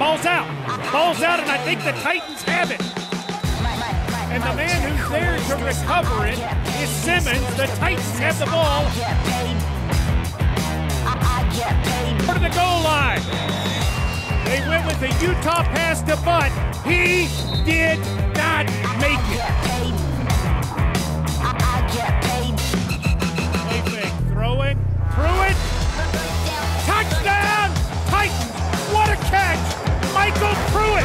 Ball's out. Ball's out, and I think the Titans have it. And the man who's there to recover it is Simmons. The Titans have the ball. Over to the goal line. They went with the Utah pass to Butt. He did not make it. They think, throw it, Pruitt. Touchdown, Titans. What a catch, Michael Pruitt.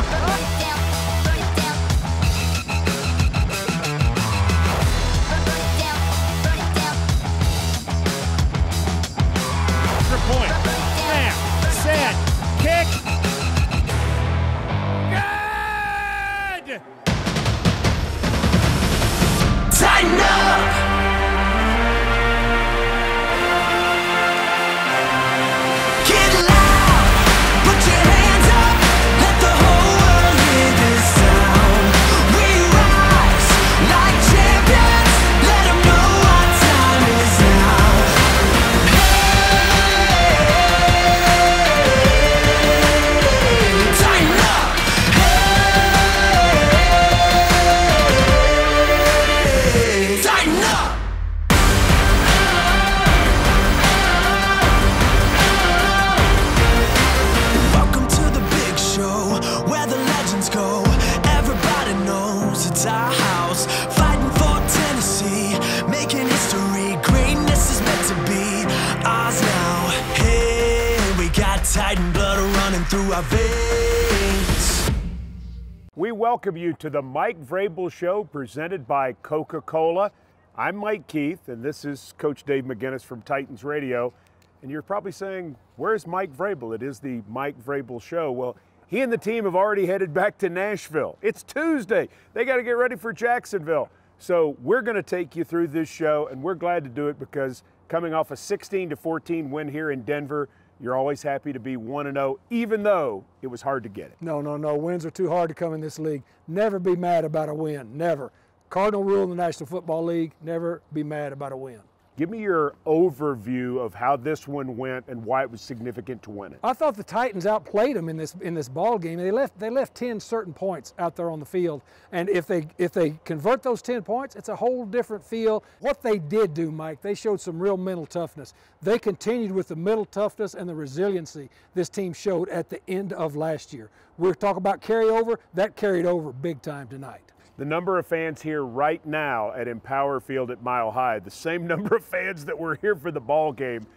Extra point, snap, set, kick. Good! Tighten up! We welcome you to the Mike Vrabel Show, presented by Coca-Cola. I'm Mike Keith, and this is Coach Dave McGinnis from Titans Radio. And you're probably saying, where's Mike Vrabel? It is the Mike Vrabel Show. Well, he and the team have already headed back to Nashville. It's Tuesday. They got to get ready for Jacksonville. So we're going to take you through this show, and we're glad to do it because coming off a 16-14 win here in Denver, you're always happy to be 1-0, even though it was hard to get it. No. Wins are too hard to come in this league. Never be mad about a win, never. Cardinal rule in the National Football League, never be mad about a win. Give me your overview of how this one went and why it was significant to win it. I thought the Titans outplayed them in this ball game. They left 10 certain points out there on the field, and if they convert those 10 points, it's a whole different feel. What they did do, Mike, they showed some real mental toughness. They continued with the mental toughness and the resiliency this team showed at the end of last year. We're talking about carryover. That carried over big time tonight. The number of fans here right now at Empower Field at Mile High, the same number of fans that were here for the ball game.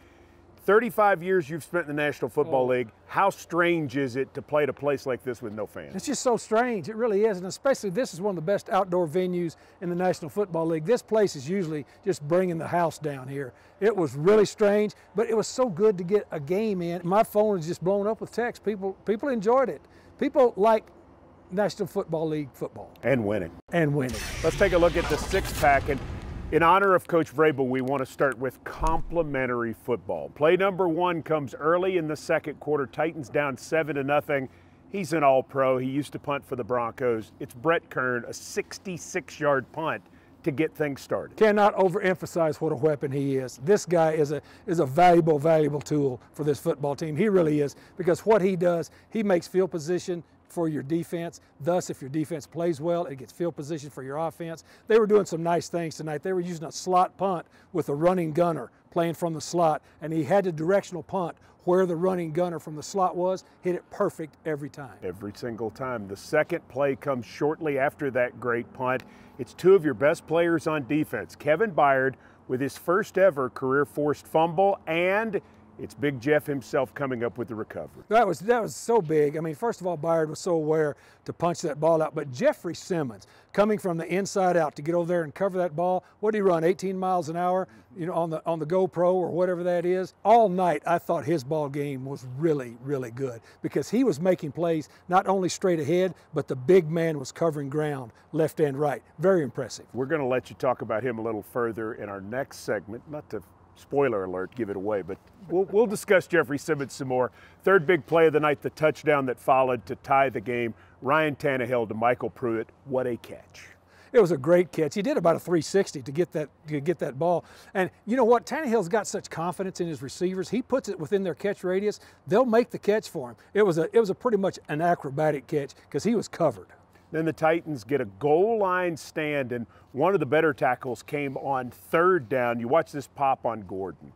35 years you've spent in the National Football League. How strange is it to play at a place like this with no fans? It's just so strange. It really is, and especially this is one of the best outdoor venues in the National Football League. This place is usually just bringing the house down here. It was really strange, but it was so good to get a game in. My phone is just blown up with texts. People enjoyed it. People like National Football League football. And winning. And winning. Let's take a look at the six-pack. And in honor of Coach Vrabel, we want to start with complimentary football. Play number one comes early in the second quarter. Titans down 7-0. He's an all-pro. He used to punt for the Broncos. It's Brett Kern, a 66-yard punt to get things started. Cannot overemphasize what a weapon he is. This guy is a valuable, valuable tool for this football team. He really is, because what he does, he makes field position for your defense. Thus, if your defense plays well, it gets field position for your offense. They were doing some nice things tonight. They were using a slot punt with a running gunner playing from the slot, and he had a directional punt where the running gunner from the slot was, hit it perfect every time. Every single time. The second play comes shortly after that great punt. It's two of your best players on defense. Kevin Byard with his first ever career forced fumble, and it's Big Jeff himself coming up with the recovery. That was so big. I mean, first of all, Byard was so aware to punch that ball out, but Jeffrey Simmons coming from the inside out to get over there and cover that ball. What did he run, 18 miles an hour, you know, on the GoPro or whatever that is? All night I thought his ball game was really, really good because he was making plays not only straight ahead, but the big man was covering ground left and right. Very impressive. We're going to let you talk about him a little further in our next segment, not to spoiler alert, give it away, but we'll discuss Jeffrey Simmons some more. Third big play of the night, the touchdown that followed to tie the game. Ryan Tannehill to Michael Pruitt. What a catch. It was a great catch. He did about a 360 to get that ball. And you know what? Tannehill's got such confidence in his receivers. He puts it within their catch radius. They'll make the catch for him. It was a pretty much an acrobatic catch because he was covered. Then the Titans get a goal line stand, and one of the better tackles came on third down. You watch this pop on Gordon.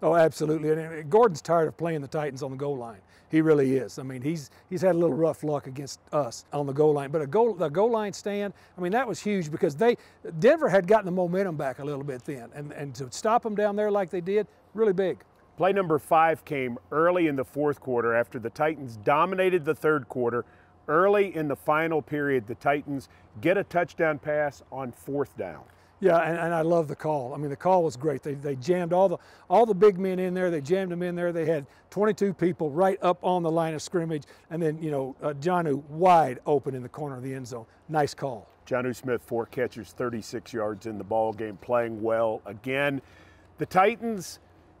Oh, absolutely. And Gordon's tired of playing the Titans on the goal line. He really is. I mean, he's had a little rough luck against us on the goal line. But the goal line stand, I mean, that was huge because Denver had gotten the momentum back a little bit then. And to stop them down there like they did, really big. Play number 5 came early in the fourth quarter after the Titans dominated the third quarter. Early in the final period, the Titans get a touchdown pass on fourth down. Yeah, and I love the call. I mean, the call was great. They jammed all the big men in there. They jammed them in there. They had 22 people right up on the line of scrimmage, and then, you know, Jonnu wide open in the corner of the end zone. Nice call. Jonnu Smith, 4 catches, 36 yards in the ball game, playing well again. The Titans,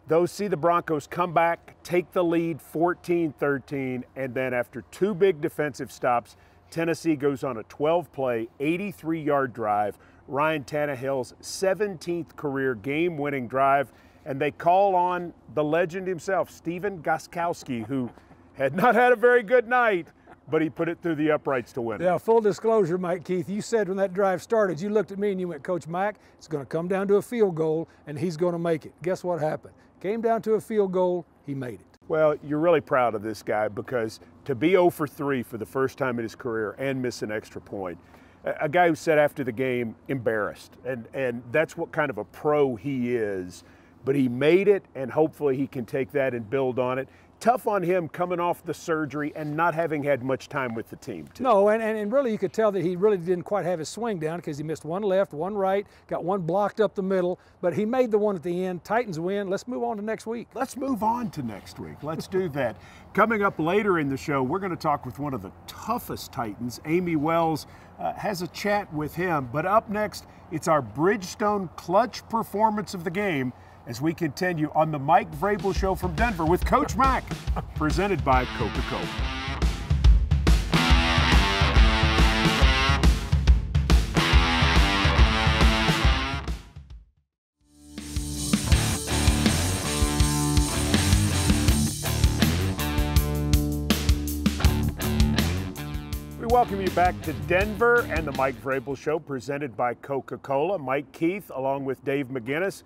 though, see the Broncos come back, take the lead 14-13, and then after 2 big defensive stops, Tennessee goes on a 12-play, 83-yard drive, Ryan Tannehill's 17th career game-winning drive, and they call on the legend himself, Stephen Gostkowski, who had not had a very good night, but he put it through the uprights to win it. Yeah, full disclosure, Mike Keith, you said when that drive started, you looked at me and you went, Coach Mike, it's going to come down to a field goal, and he's going to make it. Guess what happened? Came down to a field goal, he made it. Well, you're really proud of this guy because to be 0 for 3 for the first time in his career and miss an extra point, a guy who said after the game, embarrassed, and that's what kind of a pro he is. But he made it, and hopefully he can take that and build on it. Tough on him coming off the surgery and not having had much time with the team, too. No, and really you could tell that he really didn't quite have his swing down because he missed one left, one right, got one blocked up the middle, but he made the one at the end. Titans win. Let's move on to next week. Let's move on to next week. Let's do that. Coming up later in the show, we're going to talk with one of the toughest Titans. Amy Wells has a chat with him, but up next, it's our Bridgestone clutch performance of the game as we continue on the Mike Vrabel Show from Denver with Coach Mack, presented by Coca-Cola. We welcome you back to Denver and the Mike Vrabel Show, presented by Coca-Cola. Mike Keith, along with Dave McGinnis.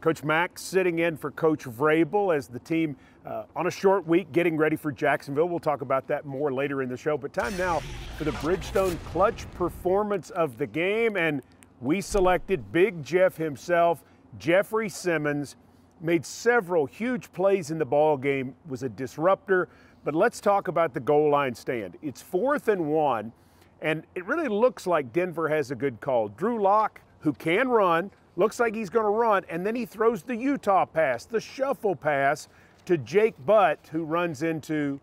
Coach Mack sitting in for Coach Vrabel as the team on a short week getting ready for Jacksonville. We'll talk about that more later in the show. But time now for the Bridgestone clutch performance of the game. And we selected Big Jeff himself. Jeffrey Simmons made several huge plays in the ball game, was a disruptor. But let's talk about the goal line stand. It's 4th and 1, and it really looks like Denver has a good call. Drew Lock, who can run, looks like he's going to run, and then he throws the Utah pass, the shuffle pass to Jake Butt, who runs into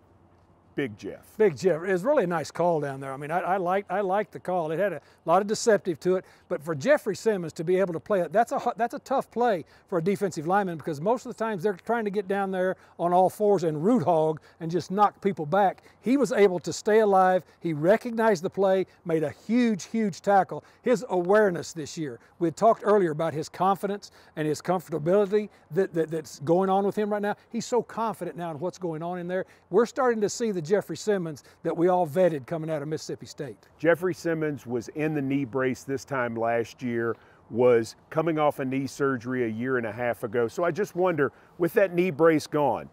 Big Jeff. Big Jeff. It was really a nice call down there. I mean, I liked the call. It had a lot of deceptive to it, but for Jeffrey Simmons to be able to play it, that's a tough play for a defensive lineman because most of the times they're trying to get down there on all fours and root hog and just knock people back. He was able to stay alive. He recognized the play, made a huge tackle. His awareness this year. We had talked earlier about his confidence and his comfortability that's going on with him right now. He's so confident now in what's going on in there. We're starting to see the Jeffrey Simmons that we all vetted coming out of Mississippi State. Jeffrey Simmons was in the knee brace this time last year, was coming off a knee surgery a year and a half ago. So I just wonder, with that knee brace gone,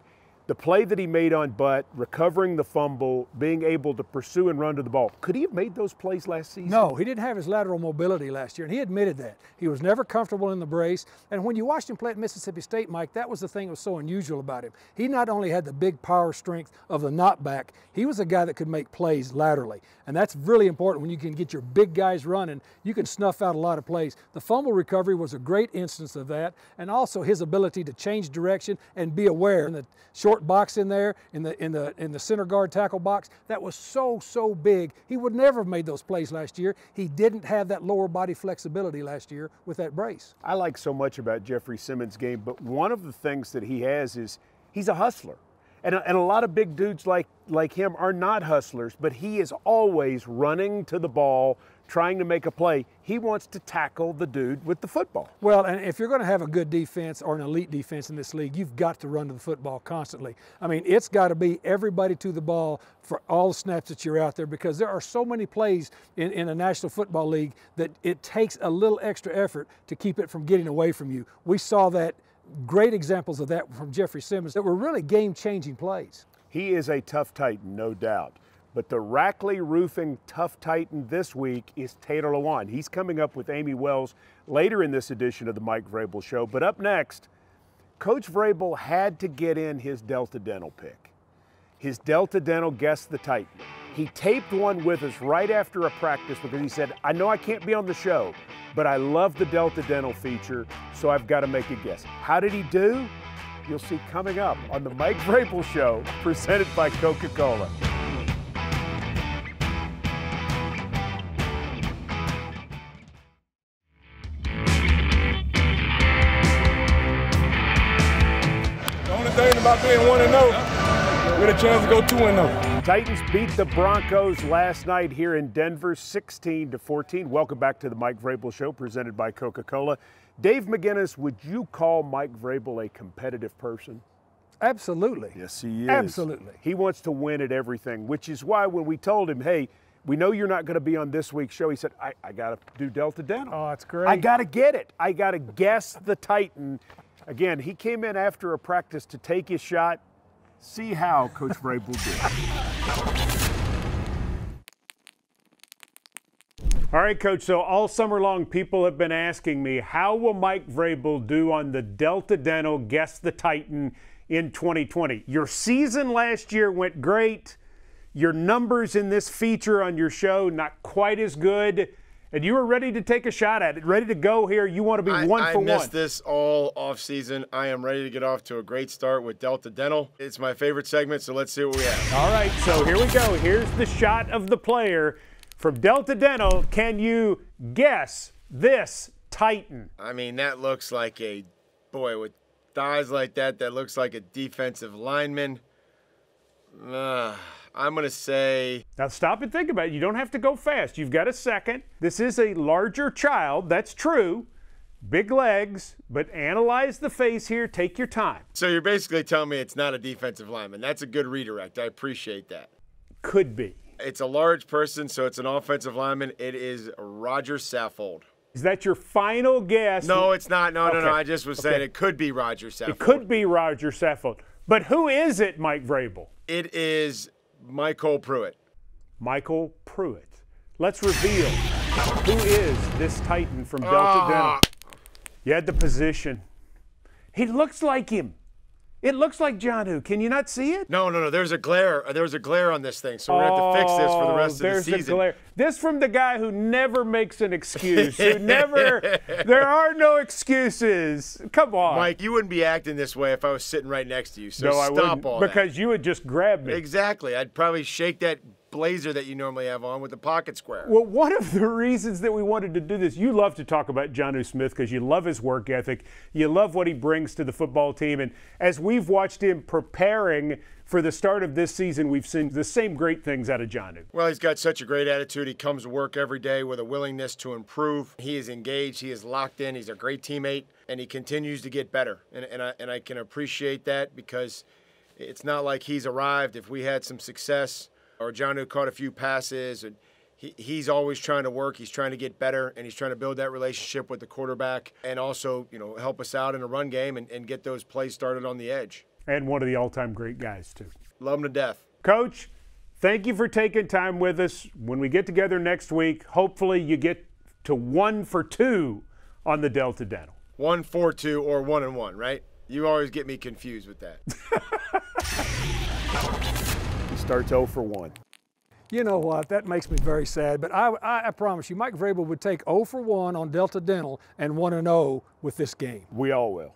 the play that he made on Butt, recovering the fumble, being able to pursue and run to the ball, could he have made those plays last season? No, he didn't have his lateral mobility last year, and he admitted that. He was never comfortable in the brace, and when you watched him play at Mississippi State, Mike, that was the thing that was so unusual about him. He not only had the big power strength of the knotback, he was a guy that could make plays laterally, and that's really important when you can get your big guys running. You can snuff out a lot of plays. The fumble recovery was a great instance of that, and also his ability to change direction and be aware in the short box in there in the center guard tackle box. That was so big. He would never have made those plays last year. He didn't have that lower body flexibility last year with that brace. I like so much about Jeffrey Simmons' game, but one of the things that he has is he's a hustler. And a lot of big dudes like him are not hustlers, but he is always running to the ball, trying to make a play. He wants to tackle the dude with the football. Well, and if you're going to have a good defense or an elite defense in this league, you've got to run to the football constantly. I mean, it's got to be everybody to the ball for all the snaps that you're out there, because there are so many plays in the National Football League that it takes a little extra effort to keep it from getting away from you. We saw that, great examples of that from Jeffrey Simmons that were really game-changing plays. He is a tough Titan, no doubt. But the Rackley Roofing Tough Titan this week is Taylor Lewan. He's coming up with Amy Wells later in this edition of the Mike Vrabel Show. But up next, Coach Vrabel had to get in his Delta Dental pick. His Delta Dental guessed the Titan. He taped one with us right after a practice because he said, I know I can't be on the show, but I love the Delta Dental feature, so I've got to make a guess. How did he do? You'll see coming up on the Mike Vrabel Show, presented by Coca-Cola. About 3-1-0, with a chance to go 2-0. Titans beat the Broncos last night here in Denver, 16-14. Welcome back to the Mike Vrabel Show, presented by Coca-Cola. Dave McGinnis, would you call Mike Vrabel a competitive person? Absolutely. Yes, he is. Absolutely. He wants to win at everything, which is why when we told him, hey, we know you're not going to be on this week's show, he said, I got to do Delta Dental. Oh, that's great. I got to get it. I got to guess the Titan. Again, he came in after a practice to take his shot. See how Coach Vrabel did. All right, Coach, so all summer long people have been asking me, how will Mike Vrabel do on the Delta Dental Guess the Titan in 2020? Your season last year went great. Your numbers in this feature on your show, not quite as good. And you were ready to take a shot at it, ready to go here. You want to be one for one. I missed this all offseason. I am ready to get off to a great start with Delta Dental. It's my favorite segment, so let's see what we have. All right, so here we go. Here's the shot of the player from Delta Dental. Can you guess this Titan? I mean, that looks like a boy with thighs like that. That looks like a defensive lineman. I'm going to say... Now stop and think about it. You don't have to go fast. You've got a second. This is a larger child. That's true. Big legs. But analyze the face here. Take your time. So you're basically telling me it's not a defensive lineman. That's a good redirect. I appreciate that. Could be. It's a large person, so it's an offensive lineman. It is Roger Saffold. Is that your final guess? No, it's not. No, okay. No, no. I just was saying it could be Roger Saffold. It could be Roger Saffold. But who is it, Mike Vrabel? It is... Michael Pruitt. Michael Pruitt. Let's reveal who is this Titan from Delta Dental. You had the position. He looks like him. It looks like Jonnu. Can you not see it? No, no, no. There's a glare. There's a glare on this thing, so we're going to have to fix this for the rest of the season. There's a glare. This from the guy who never makes an excuse, who never – there are no excuses. Come on. Mike, you wouldn't be acting this way if I was sitting right next to you, so no, I wouldn't, because you would just grab me. Exactly. I'd probably shake that – blazer that you normally have on with the pocket square. Well, one of the reasons that we wanted to do this, you love to talk about Jonnu Smith because you love his work ethic. You love what he brings to the football team. And as we've watched him preparing for the start of this season, we've seen the same great things out of Jonnu. Well, he's got such a great attitude. He comes to work every day with a willingness to improve. He is engaged. He is locked in. He's a great teammate, and he continues to get better. And I can appreciate that because it's not like he's arrived. If we had some success, or Jonnu caught a few passes, and he's always trying to work. He's trying to get better, and he's trying to build that relationship with the quarterback and also, you know, help us out in a run game and get those plays started on the edge. And one of the all-time great guys, too. Love him to death. Coach, thank you for taking time with us. When we get together next week, hopefully you get to 1 for 2 on the Delta Dental. 1 for 2 or 1 and 1, right? You always get me confused with that. Starts 0 for 1. You know what? That makes me very sad. But I promise you, Mike Vrabel would take 0 for 1 on Delta Dental and 1-0 with this game. We all will.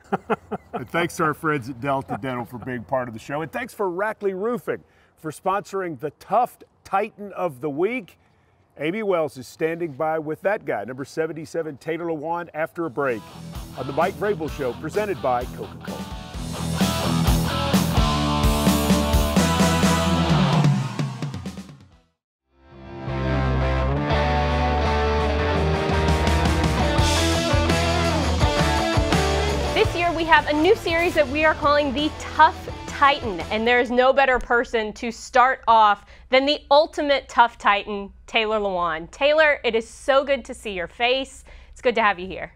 And thanks to our friends at Delta Dental for being part of the show. And thanks for Rackley Roofing for sponsoring the Tough Titan of the Week. Amy Wells is standing by with that guy, number 77, Taylor Lewan, after a break on the Mike Vrabel Show, presented by Coca-Cola. have a new series that we are calling The Tough Titan, and there is no better person to start off than the ultimate tough titan, Taylor Lewan. Taylor, it is so good to see your face. It's good to have you here.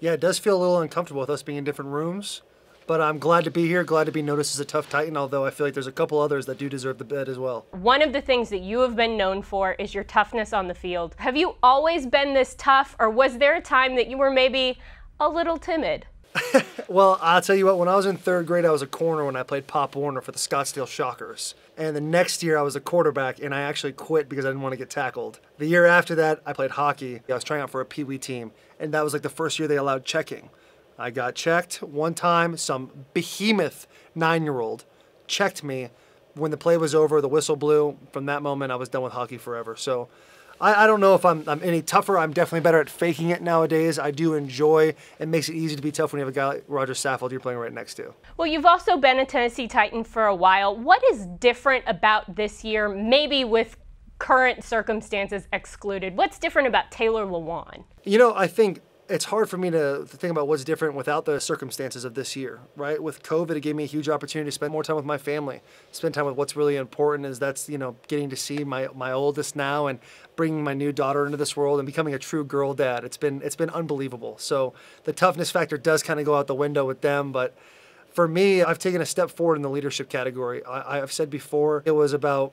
Yeah, it does feel a little uncomfortable with us being in different rooms, but I'm glad to be here, glad to be noticed as a tough titan, although I feel like there's a couple others that do deserve the bed as well. One of the things that you have been known for is your toughness on the field. Have you always been this tough, or was there a time that you were maybe a little timid? Well, I'll tell you what, when I was in third grade, I was a corner when I played Pop Warner for the Scottsdale Shockers. And the next year, I was a quarterback, and I actually quit because I didn't want to get tackled. The year after that, I played hockey. I was trying out for a Pee Wee team, and that was like the first year they allowed checking. I got checked one time. Some behemoth 9-year-old checked me. When the play was over, the whistle blew. From that moment, I was done with hockey forever. So I don't know if I'm any tougher. I'm definitely better at faking it nowadays. I do enjoy. It makes it easy to be tough when you have a guy like Roger Saffold you're playing right next to. Well, you've also been a Tennessee Titan for a while. What is different about this year, maybe with current circumstances excluded? What's different about Taylor Lewan? You know, I think it's hard for me to think about what's different without the circumstances of this year, right? With COVID, it gave me a huge opportunity to spend more time with my family, spend time with what's really important, is that's, you know, getting to see my oldest now and bringing my new daughter into this world and becoming a true girl dad. It's been unbelievable. So the toughness factor does kind of go out the window with them, but for me, I've taken a step forward in the leadership category. I've said before, it was about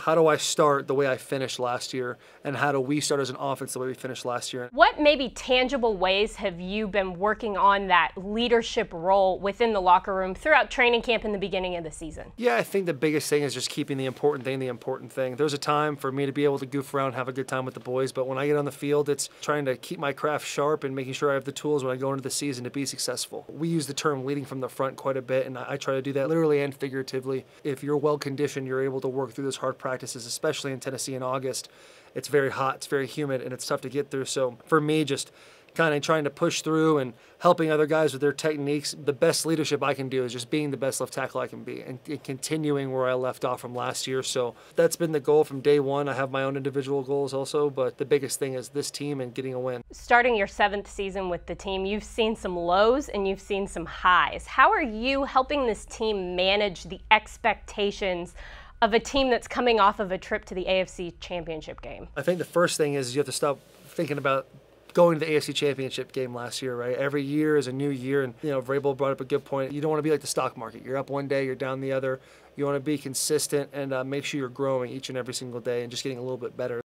how do I start the way I finished last year, and how do we start as an offense the way we finished last year? What maybe tangible ways have you been working on that leadership role within the locker room throughout training camp in the beginning of the season? Yeah, I think the biggest thing is just keeping the important thing the important thing. There's a time for me to be able to goof around, have a good time with the boys, but when I get on the field, it's trying to keep my craft sharp and making sure I have the tools when I go into the season to be successful. We use the term leading from the front quite a bit, and I try to do that literally and figuratively. If you're well-conditioned, you're able to work through this hard practices, especially in Tennessee in August. It's very hot, it's very humid, and it's tough to get through. So for me, just kind of trying to push through and helping other guys with their techniques. The best leadership I can do is just being the best left tackle I can be and continuing where I left off from last year. So that's been the goal from day one. I have my own individual goals also, but the biggest thing is this team and getting a win. Starting your 7th season with the team, you've seen some lows and you've seen some highs. How are you helping this team manage the expectations of a team that's coming off of a trip to the AFC Championship game? I think the first thing is you have to stop thinking about going to the AFC Championship game last year, right? Every year is a new year, and you know, Vrabel brought up a good point. You don't want to be like the stock market. You're up one day, you're down the other. You want to be consistent and make sure you're growing each and every single day and just getting a little bit better.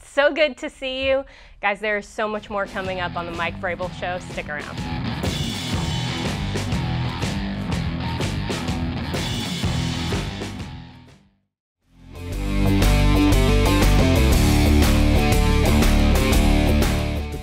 So good to see you. Guys, there is so much more coming up on the Mike Vrabel Show. Stick around.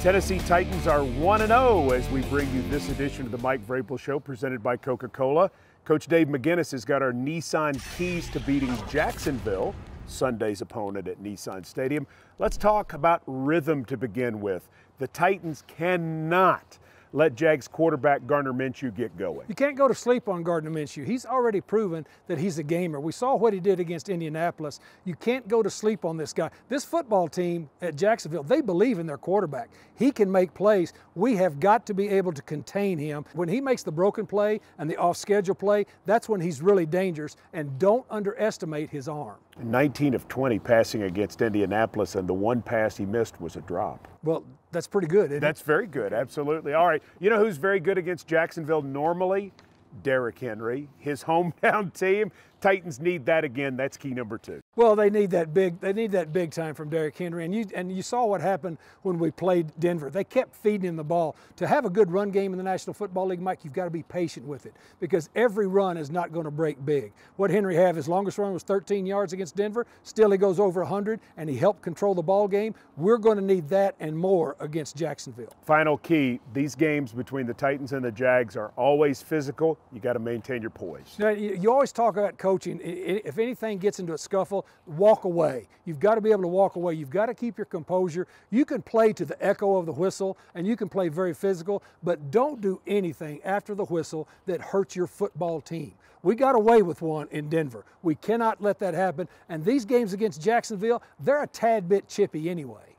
Tennessee Titans are 1-0 as we bring you this edition of the Mike Vrabel Show presented by Coca-Cola. Coach Dave McGinnis has got our Nissan keys to beating Jacksonville, Sunday's opponent at Nissan Stadium. Let's talk about rhythm to begin with. The Titans cannot let Jags quarterback Gardner Minshew get going. You can't go to sleep on Gardner Minshew. He's already proven that he's a gamer. We saw what he did against Indianapolis. You can't go to sleep on this guy. This football team at Jacksonville, they believe in their quarterback. He can make plays. We have got to be able to contain him. When he makes the broken play and the off-schedule play, that's when he's really dangerous, and don't underestimate his arm. 19 of 20 passing against Indianapolis, and the one pass he missed was a drop. Well, that's pretty good, isn't it? That's very good, absolutely. All right, you know who's very good against Jacksonville normally? Derrick Henry, his hometown team. Titans need that again. That's key number 2. Well, they need that big time from Derrick Henry, and you saw what happened when we played Denver. They kept feeding him the ball. To have a good run game in the National Football League, Mike, you've got to be patient with it, because every run is not going to break big. What Henry have, his longest run was 13 yards against Denver. Still, he goes over 100, and he helped control the ball game. We're going to need that and more against Jacksonville. Final key: these games between the Titans and the Jags are always physical. You got to maintain your poise. Now, you always talk about coaching. If anything gets into a scuffle, walk away. You've got to be able to walk away. You've got to keep your composure. You can play to the echo of the whistle, and you can play very physical, but don't do anything after the whistle that hurts your football team. We got away with one in Denver. We cannot let that happen, and these games against Jacksonville, they're a tad bit chippy anyway.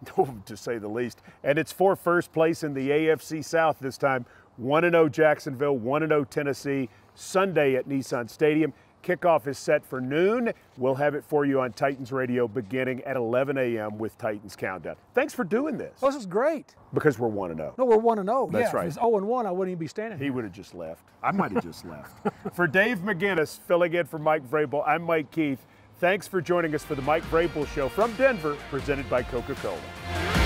To say the least, and it's for first place in the AFC South this time. 1-0 Jacksonville, 1-0 Tennessee, Sunday at Nissan Stadium. Kickoff is set for noon. We'll have it for you on Titans Radio beginning at 11 a.m. with Titans Countdown. Thanks for doing this. Oh, this is great. Because we're 1-0. No, we're 1-0. That's right. If it's 0-1, I wouldn't even be standing here. He would have just left. I might have just left. For Dave McGinnis, filling in for Mike Vrabel, I'm Mike Keith. Thanks for joining us for the Mike Vrabel Show from Denver, presented by Coca-Cola.